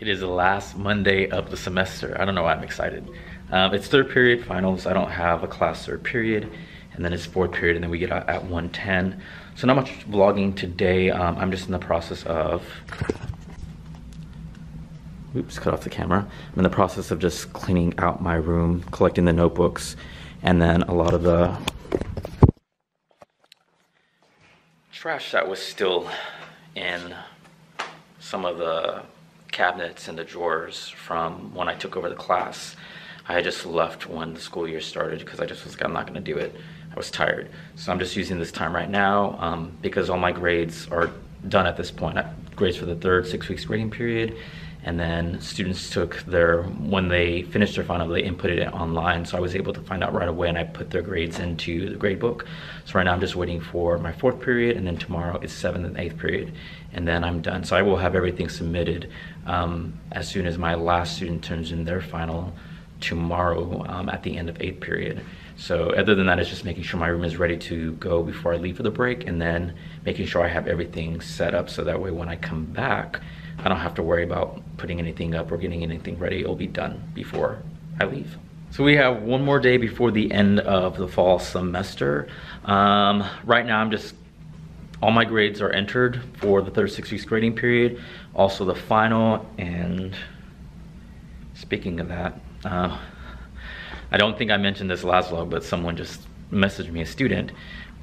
It is the last Monday of the semester. I don't know why I'm excited. It's third period finals. I don't have a class third period. And then it's fourth period, and then we get out at 1:10. So not much vlogging today. I'm just in the process of, oops, cut off the camera. I'm in the process of just cleaning out my room, collecting the notebooks, and then a lot of the trash that was still in some of the cabinets and the drawers from when I took over the class. I had just left when the school year started because I just was like, I'm not gonna do it. I was tired. So I'm just using this time right now because all my grades are done at this point. Grades for the third 6 weeks grading period, and then students took their, when they finished their final, they inputted it online, so I was able to find out right away, and I put their grades into the grade book. So right now I'm just waiting for my fourth period, and then tomorrow is seventh and eighth period, and then I'm done. So I will have everything submitted as soon as my last student turns in their final tomorrow at the end of eighth period. So other than that, it's just making sure my room is ready to go before I leave for the break, and then making sure I have everything set up so that way when I come back, I don't have to worry about putting anything up or getting anything ready. It'll be done before I leave. So we have one more day before the end of the fall semester. Right now I'm just, all my grades are entered for the third 6 weeks grading period, also the final. And speaking of that, I don't think I mentioned this last vlog, but someone just messaged me, a student.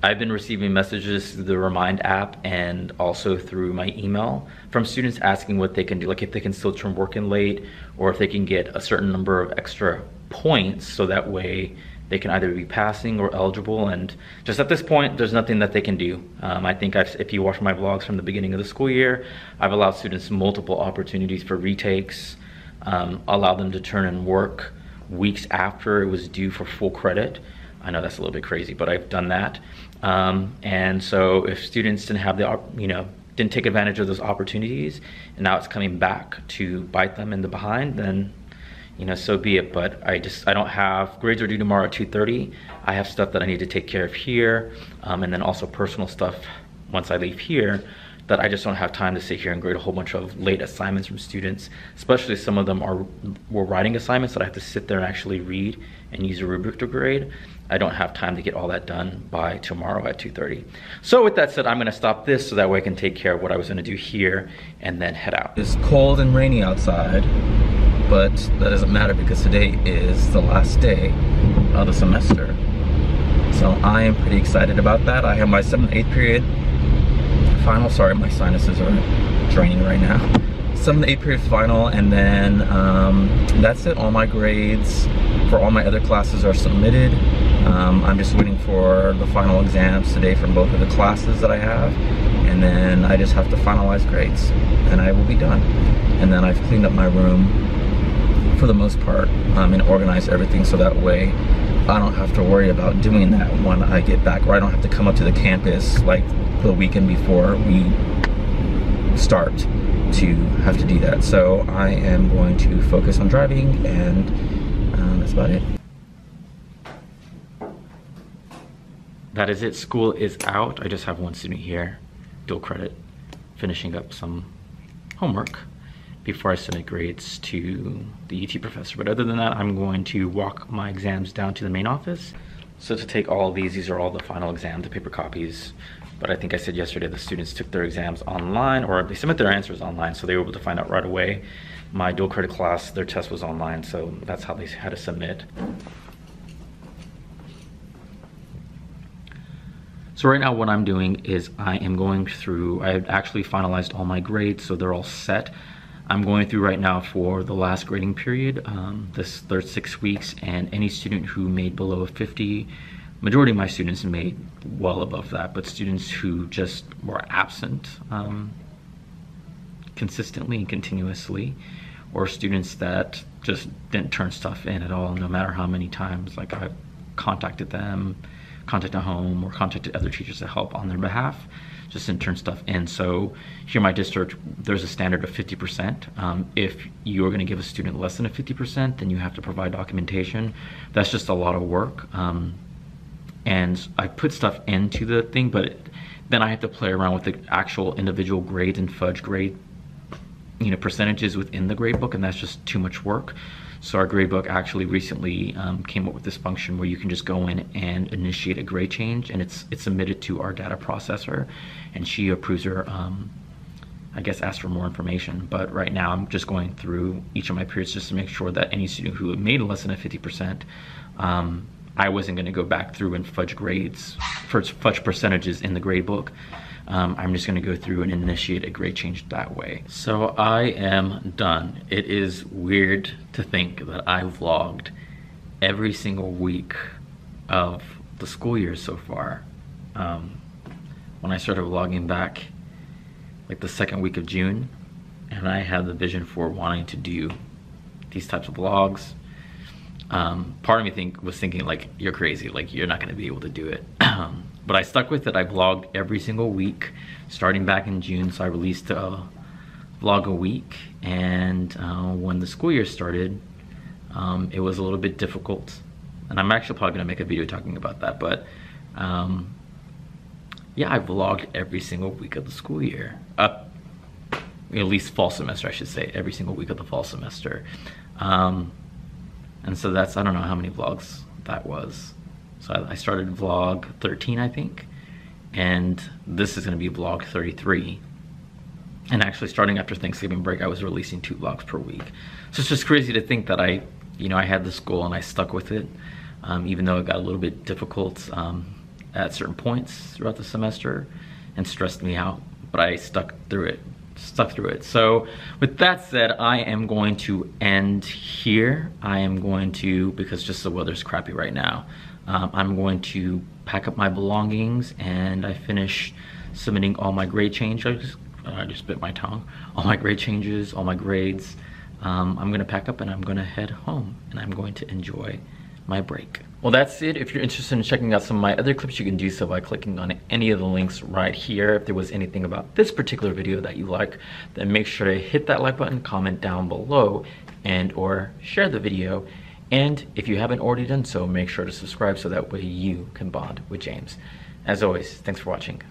I've been receiving messages through the Remind app and also through my email from students asking what they can do, like if they can still turn work in late, or if they can get a certain number of extra points so that way they can either be passing or eligible. And just at this point, there's nothing that they can do. I think if you watch my vlogs from the beginning of the school year, I've allowed students multiple opportunities for retakes, allowed them to turn in work weeks after it was due for full credit. I know that's a little bit crazy, but I've done that. And so if students didn't have the, didn't take advantage of those opportunities, and now it's coming back to bite them in the behind, then, so be it. But I don't have, grades are due tomorrow at 2:30. I have stuff that I need to take care of here. And then also personal stuff once I leave here, that I just don't have time to sit here and grade a whole bunch of late assignments from students, especially some of them were writing assignments that I have to sit there and actually read and use a rubric to grade. I don't have time to get all that done by tomorrow at 2:30. So with that said, I'm gonna stop this so that way I can take care of what I was gonna do here and then head out. It's cold and rainy outside, but that doesn't matter because today is the last day of the semester. So I am pretty excited about that. I have my 7th and 8th period final, sorry, my sinuses are draining right now. 7th and 8th period final, and then that's it. All my grades for all my other classes are submitted. I'm just waiting for the final exams today from both of the classes that I have, and then I just have to finalize grades and I will be done. And then I've cleaned up my room for the most part and organized everything so that way I don't have to worry about doing that when I get back, or I don't have to come up to the campus like the weekend before we start to have to do that. So I am going to focus on driving, and that's about it. That is it. School is out. I just have one student here, dual credit, finishing up some homework before I submit grades to the UT professor. But other than that, I'm going to walk my exams down to the main office. So to take all of these are all the final exams, the paper copies. But I think I said yesterday the students took their exams online, or they submit their answers online, so they were able to find out right away. My dual credit class, their test was online, so that's how they had to submit. So right now what I'm doing is I am going through, I have actually finalized all my grades, so they're all set. I'm going through right now for the last grading period, this third 6 weeks, and any student who made below a 50, majority of my students made well above that, but students who just were absent consistently and continuously, or students that just didn't turn stuff in at all, no matter how many times, like I contacted them, contacted home, or contacted other teachers to help on their behalf, just didn't turn stuff in. So here in my district, there's a standard of 50%. If you're gonna give a student less than a 50%, then you have to provide documentation. That's just a lot of work. And I put stuff into the thing, but then I have to play around with the actual individual grades and fudge grade percentages within the gradebook, and that's just too much work. So our gradebook actually recently came up with this function where you can just go in and initiate a grade change, and it's submitted to our data processor, and she approves her, I guess, asked for more information. But right now I'm just going through each of my periods just to make sure that any student who made less than a 50%, I wasn't going to go back through and fudge grades, fudge percentages in the gradebook. I'm just going to go through and initiate a grade change that way. So I am done. It is weird to think that I vlogged every single week of the school year so far. When I started vlogging back like the second week of June, and I had the vision for wanting to do these types of vlogs. Part of me was thinking like, you're crazy, like you're not going to be able to do it. But I stuck with it. I vlogged every single week starting back in June, so I released a vlog a week. And when the school year started, it was a little bit difficult, and I'm actually probably going to make a video talking about that. But yeah, I vlogged every single week of the school year, at least fall semester, I should say, every single week of the fall semester. And so that's, I don't know how many vlogs that was. So I started vlog 13, I think, and this is going to be vlog 33. And actually, starting after Thanksgiving break, I was releasing 2 vlogs per week. So it's just crazy to think that I had this goal and I stuck with it, even though it got a little bit difficult at certain points throughout the semester and stressed me out, but I stuck through it. So with that said, I am going to end here. I am going to, because just the weather's crappy right now, I'm going to pack up my belongings, and I finish submitting all my grade changes. I just bit my tongue. All my grade changes, all my grades. I'm gonna pack up and I'm gonna head home, and I'm going to enjoy my break. Well, that's it. If you're interested in checking out some of my other clips, you can do so by clicking on any of the links right here. If there was anything about this particular video that you like, then make sure to hit that like button, comment down below, and/or share the video. And if you haven't already done so, make sure to subscribe so that way you can bond with James. As always, thanks for watching.